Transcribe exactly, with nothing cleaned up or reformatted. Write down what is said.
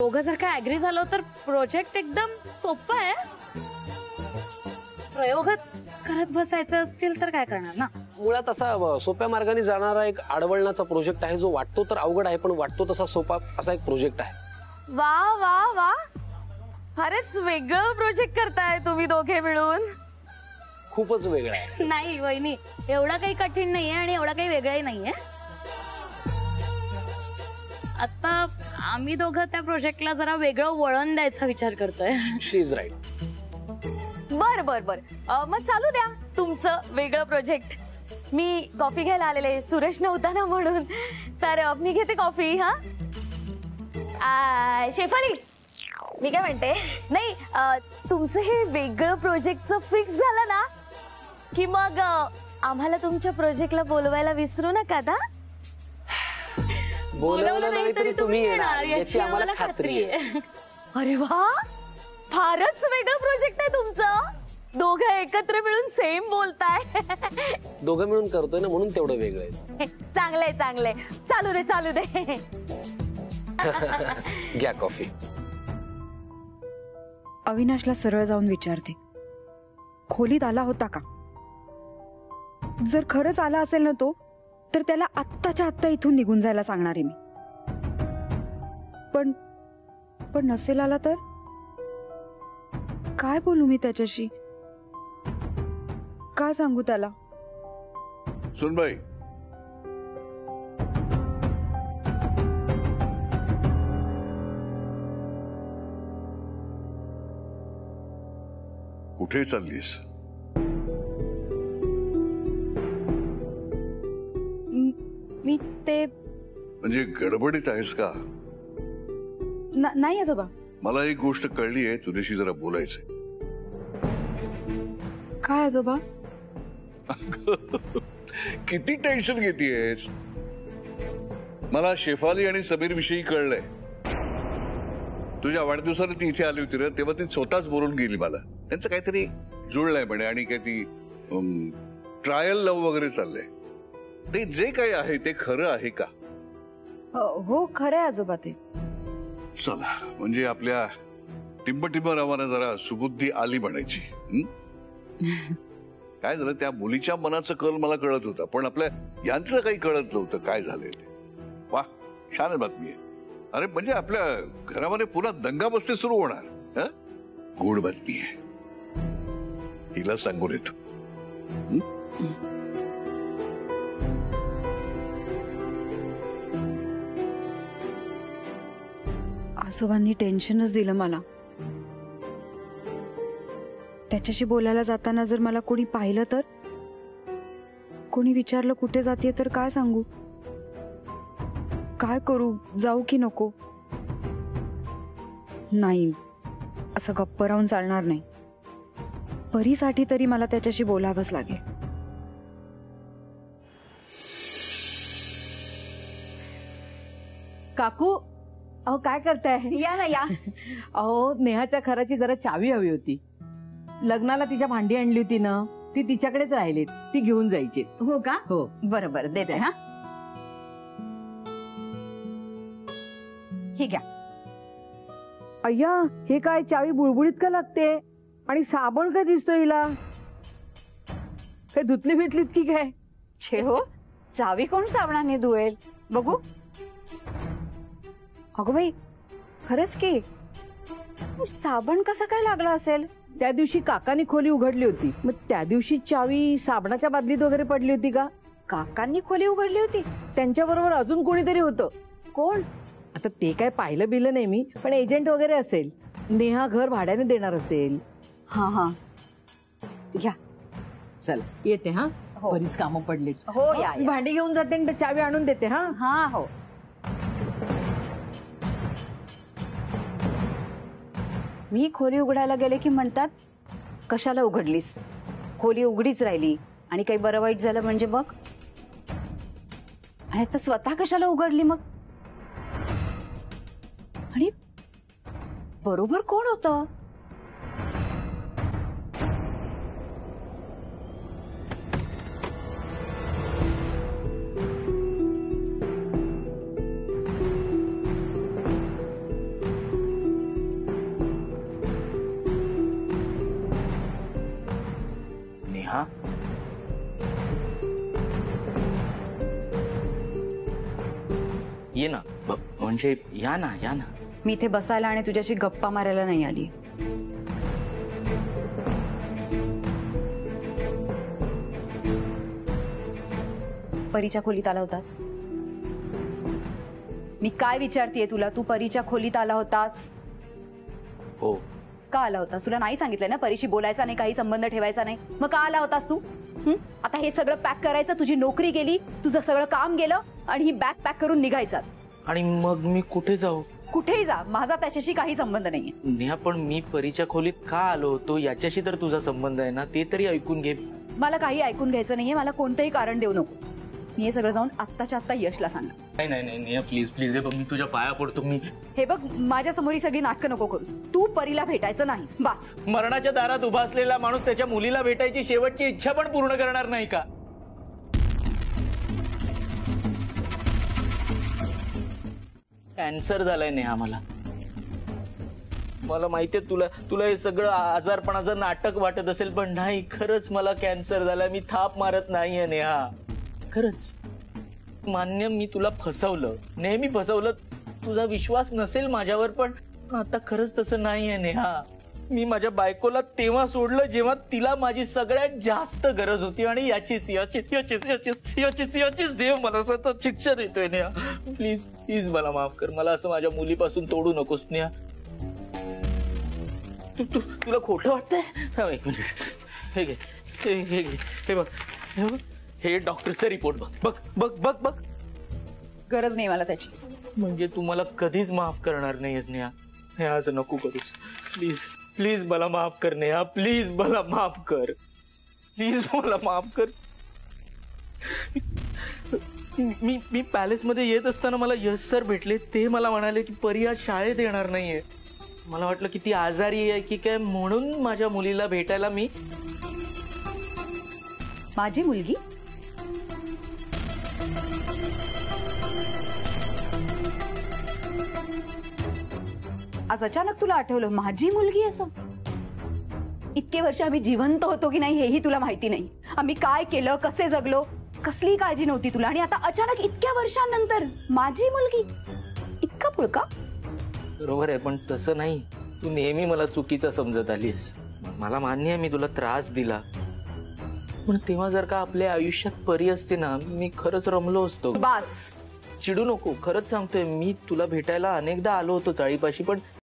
दोघं जर का ऍग्री झालो तर प्रोजेक्ट एकदम सोपा आहे। प्रयोग करत बसायचं असेल तर काय करणार ना। मुळात असा सोप्या मार्गाने जाणारा एक आडवळणाचा प्रोजेक्ट आहे जो वाटतो तर अवघड आहे पण वाटतो तसा सोपा असा एक प्रोजेक्ट आहे। वा वा वा, फारच वेगळं प्रोजेक्ट करताय तुम्ही दोघे मिळून। खूपच वेगळं आहे। नाही वहिनी, एवढा काही कठीण नाहीये आणि एवढा काही वेगळाही नाहीये। आता आम्ही दोघं त्या प्रोजेक्टला जरा वेगळं वळण द्यायचा विचार करतोय। She is right. बर बर बर, मग चालू द्या तुमचं वेगळं प्रोजेक्ट। मी कॉफी घ्यायला आलेले, सुरेश नव्हता ना म्हणून, तर मी घेते कॉफी। हा आ, शेफाली मी काय म्हणते, नाही तुमचं हे वेगळं प्रोजेक्टचं फिक्स झालं ना की मग आम्हाला तुमच्या प्रोजेक्टला बोलवायला विसरू नका। दा बोलवलं नाही तरी तुम्ही येणार याची आम्हाला खात्री आहे। अरे वा, फारच वेगळं प्रोजेक्ट आहे तुमचं। दोघं एकत्र मिळून सेम बोलताय। दोघं मिळून करतोय ना म्हणून तेवढं वेगळं आहे। चांगलंय चांगलंय, चालू दे चालू दे। घ्या कॉफी। अविनाशला सरळ जाऊन विचारते, खोलीत आला होता का? जर खरंच आला असेल ना तो, तर त्याला आत्ताच्या आत्ता इथून निघून जायला सांगणार आहे मी। पण पण नसेल आला तर काय बोलू मी त्याच्याशी, काय सांगू त्याला? सुनबाई, कुठे चाललीस? मी ते म्हणजे गडबडीत आहेस का? नाही आजोबा, मला एक गोष्ट कळली आहे, तुझ्याशी जरा बोलायचंय। काय आजोबा? किती टेन्शन घेतेस? मला शेफाली आणि समीर विषयी कळलंय। तुझ्या वाढदिवसाला ती इथे आली होती रे, तेव्हा ती स्वतःच बोलून गेली मला। त्यांचं काहीतरी जुळलंय म्हणे आणि काय ती ट्रायल लव्ह वगैरे चाललंय। ते जे काही आहे ते खरं आहे का? हो खरं आहे आजोबा ते। चला, म्हणजे आपल्या टिंबटिंब रावांना जरा सुबुद्धी आली म्हणायची। काय झालं, त्या मुलीच्या मनाचं कल मला कळत होता पण आपल्या यांचं काही कळत नव्हतं। काय झालंय ते? वा, छान बातमी आहे। अरे म्हणजे आपल्या घरामध्ये पुन्हा दंगा बसते सुरू होणार। हा, गोड बातमी आहे, हिला सांगून येतो। आसोबांनी टेन्शनच दिलं मला। त्याच्याशी बोलायला जाताना जर मला कोणी पाहिलं तर, कोणी विचारलं कुठे जाते तर काय सांगू, काय करू, जाऊ की नको? नाही, असं गप्प राहून चालणार नाही। परीसाठी तरी मला त्याच्याशी बोलावंच लागेल। काकू अहो काय करताय? या ना या। अहो नेहाच्या घराची जरा चावी हवी होती। लग्नाला तिच्या भांडी आणली होती ना, ती तिच्याकडेच राहिली, ती घेऊन जायची। हो का? हो बरोबर, देते। हा हे घ्या। अय्या, हे काय चावी बुळबुळीत का लागते आणि साबण का दिसतो हिला? काय धुतली भेटलीत की काय? छे हो, चावी कोण साबणाने धुवेल? बघू। अगो बाई, खरंच की साबण कसा काय लागला असेल? त्या दिवशी काकांनी खोली उघडली होती, मग त्या दिवशी चावी साबणाच्या बादलीत वगैरे पडली होती का? काकांनी खोली उघडली होती? त्यांच्या बरोबर अजून कोणीतरी होतं। कोण? आता ते काय पाहिलं बिलं नाही मी, पण एजंट वगैरे असेल। नेहा घर भाड्याने देणार असेल। हा हा घ्या। चला येते। हा हो, बरीच कामं पडलीत। हो या, या। भांडी घेऊन जाते, चावी आणून देते। हा हा हो। मी खोली उघडायला गेले की म्हणतात कशाला उघडलीस, खोली उघडीच राहिली आणि काही बरं वाईट झालं म्हणजे मग। आणि आता स्वतः कशाला उघडली मग? आणि बरोबर कोण होतं? ये ना, म्हणजे या ना या ना. मी इथे बसायला आणि तुझ्याशी गप्पा मारायला नाही आली. परीच्या खोलीत आला होतास? मी काय विचारतेय तुला? तू परीच्या खोलीत आला होतास? हो. का आला होतास? तुला नाही सांगितलं ना परीशी बोलायचा नाही, काही संबंध ठेवायचा नाही, मग का आला होतास तू? आता हे सगळं पॅक करायचं, तुझी नोकरी गेली, तुझं सगळं काम गेलं आणि ही बॅग पॅक करून निघायचा. आणि मग मी कुठे जाऊ? कुठेही जा, माझा त्याच्याशी काही संबंध नाहीये. नेहा, पण मी परीच्या खोलीत का आलो होतो याच्याशी तर तुझा संबंध आहे ना, ते तरी ऐकून घे. मला काही ऐकून घ्यायचं नाहीये, मला कोणतंही कारण देऊ नको. मी हे सगळं जाऊन आत्ताच्या आत्ता यशला सांग. नाही नाही नाही नेहा, प्लीज प्लीज, मी तुझ्या पाया पडतो. मी हे बघ, माझ्या समोर सगळी नाटकं नको करूस. तू परीला भेटायचं नाही, बस. मरणाच्या दारात उभा असलेला माणूस त्याच्या मुलीला भेटायची शेवटची इच्छा पण पूर्ण करणार नाही का? कॅन्सर झालाय नेहा मला. मला माहितीये तुला तुला हे सगळं आजारपणाचं नाटक वाटत असेल, पण नाही, खरंच मला कॅन्सर झालाय. मी थाप मारत नाहीये नेहा, खरंच मान्य. मी तुला फसवलं, नेहमी फसवलं. तुझा विश्वास नसेल माझ्यावर, पण आता खरंच तसं नाहीये नेहा. मी माझ्या बायकोला तेव्हा सोडलं जेव्हा तिला माझी सगळ्यात जास्त गरज होती, आणि याचीच याचीच याचीच याचीच याचीच याचीच देव मला सतत शिक्षा देतोय नेहा. प्लीज प्लीज मला माफ कर. मला असं माझ्या मुलीपासून तोडू नकोस नेहा. तू तू तुला खोटं वाटतंय? एक मिनिट, हे घे हे घे, हे बघ हे बघ, हे डॉक्टरचा रिपोर्ट बघ बघ बघ बघ बघ. गरज नाही मला त्याची. म्हणजे तू मला कधीच माफ करणार नाहीस नेहा. हे असं नको करूस, प्लीज प्लीज मला माफ कर नेहा. प्लीज मला माफ कर, प्लीज मला माफ कर. मी मी पॅलेसमध्ये येत असताना मला यश सर भेटले. ते मला म्हणाले की परी आज शाळेत येणार नाहीये. मला वाटलं की ती आजारी आहे की काय, म्हणून माझ्या मुलीला भेटायला मी. माझी मुलगी? आज अचानक तुला आठवलं माझी मुलगी? असं इतके वर्ष आम्ही जिवंत होतो की नाही हेही तुला माहिती नाही. आम्ही काय केलं, कसे जगलो, कसली काळजी नव्हती तुला, आणि आता अचानक इतक्या वर्षांनंतर माझी मुलगी, इतका पुळका. बरोबर आहे, पण तसं नाही. तू नेहमी मला चुकीचा समजत आलीस. मला मान्य आहे मी तुला त्रास दिला, पण तेव्हा जर का आपल्या आयुष्यात परी असते ना, मी खरंच रमलो असतो. बस, चिडू नको, खरंच सांगतोय. मी तुला भेटायला अनेकदा आलो होतो चाळीपाशी, पण